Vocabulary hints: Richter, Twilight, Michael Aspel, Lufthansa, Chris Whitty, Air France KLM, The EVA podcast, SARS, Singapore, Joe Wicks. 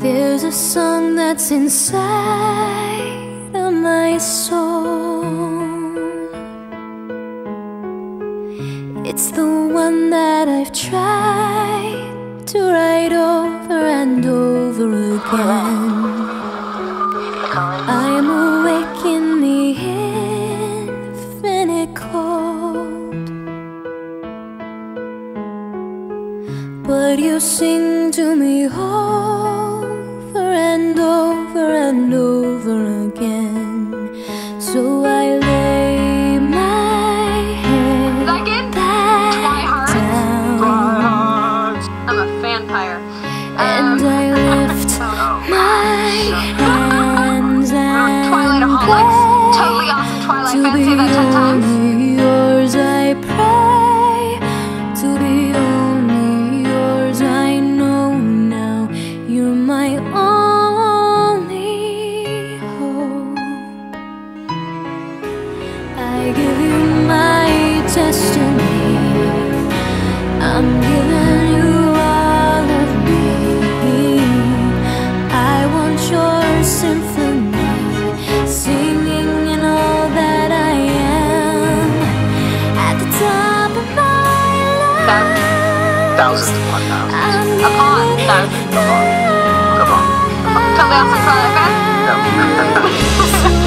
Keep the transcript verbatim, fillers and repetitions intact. There's a sun that's inside of my soul. It's the one that I've tried to write over and over again. I am awake in the infinite cold, but you sing to me over and over and over again. So I lay my head back down. I'm a vampire. And um. I lift my head. Totally awesome Twilight fan, say that ten times. Yours I pray, to be only yours I know now. You're my only hope. I give you my destiny. I'm giving you all of me. I want your symphony. Singing in all that I am, at the top of my life. Thousands upon thousands. Upon thousands. Come on. Come on. Come on. Totally awesome Twilight fan.